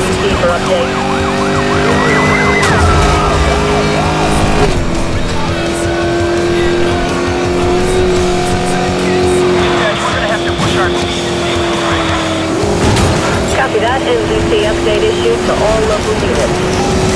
This is Beaver Update. Copy that, NGC update issued to all local units.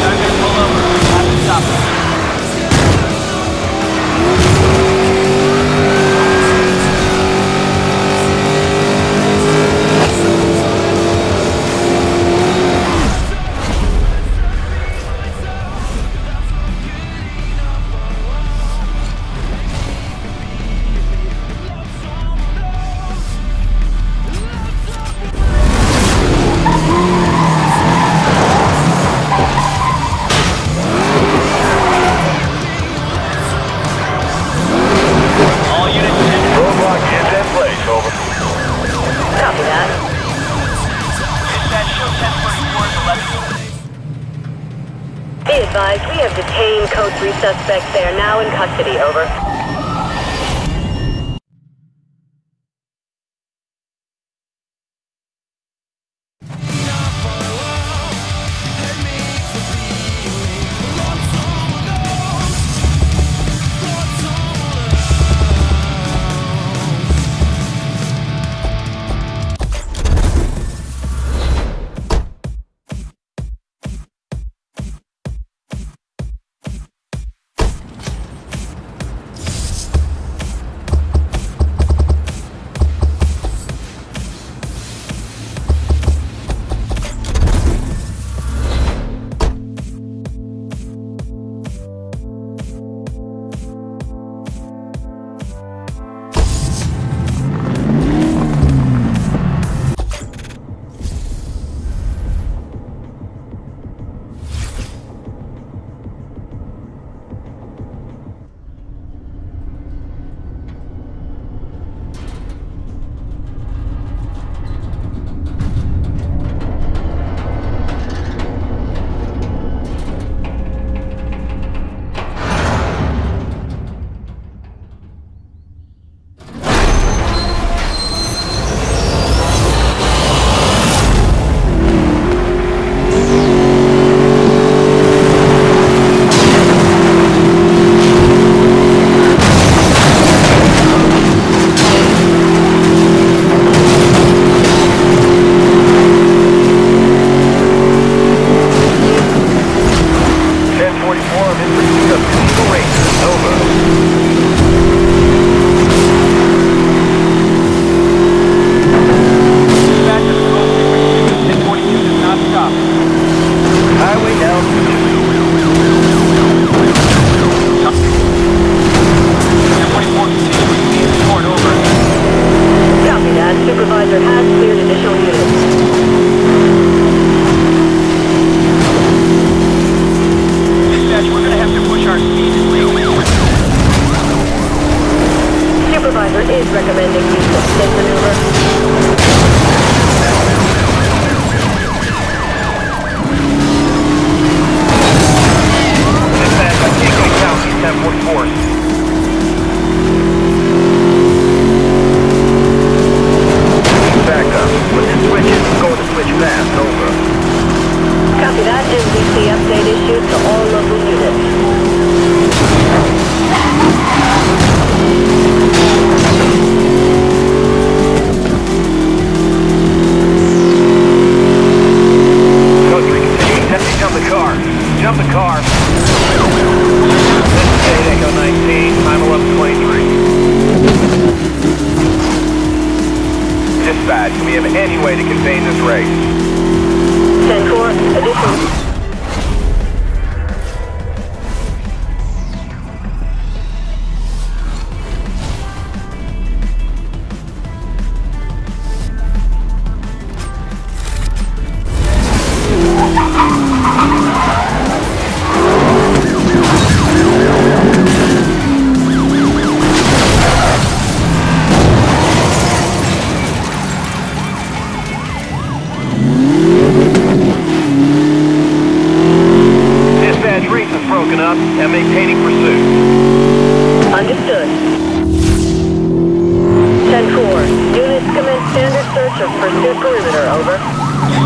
I'm gonna pull over. We have detained Code 3 suspects. They are now in custody. Over.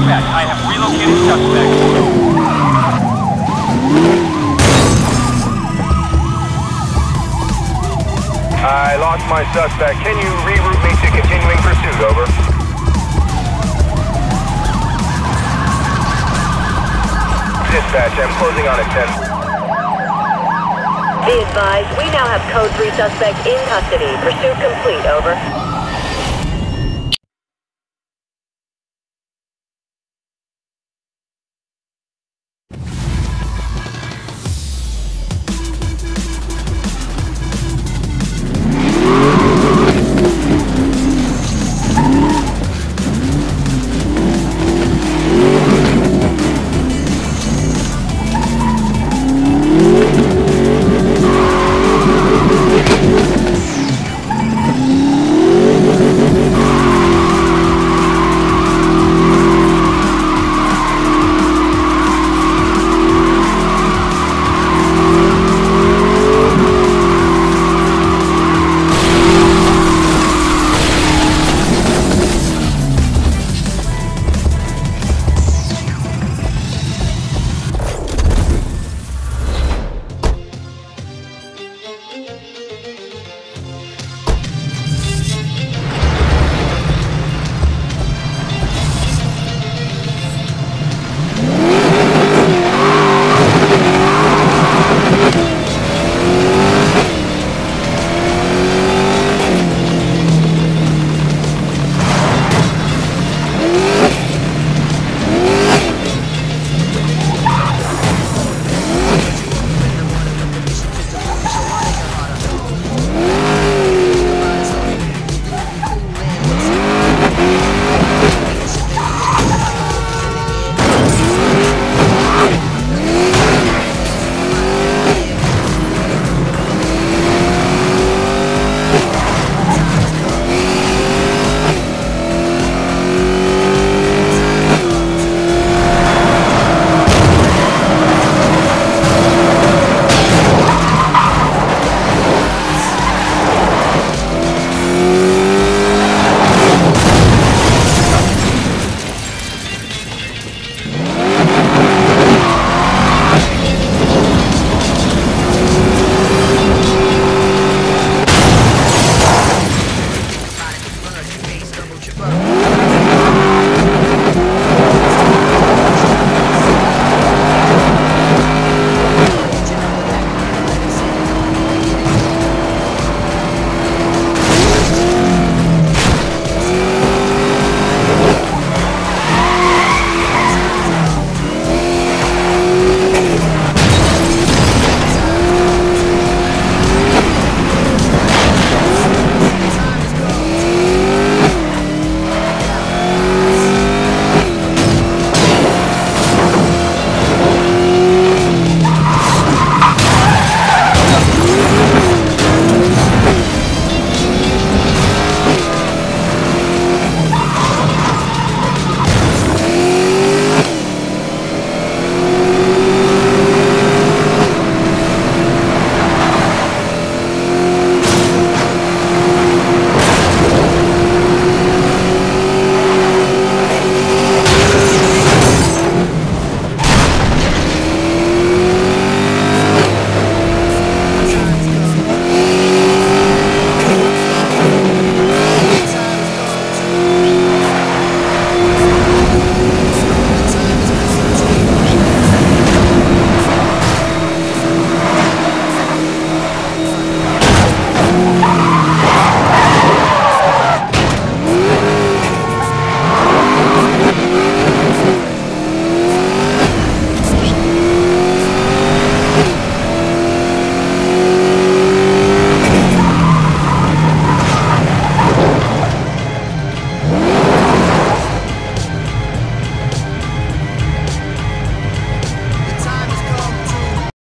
suspect. I have relocated suspect. I lost my suspect. Can you reroute me to continuing pursuit? Over. Dispatch, I'm closing on at 10. Be advised, we now have Code 3 suspect in custody. Pursuit complete, over.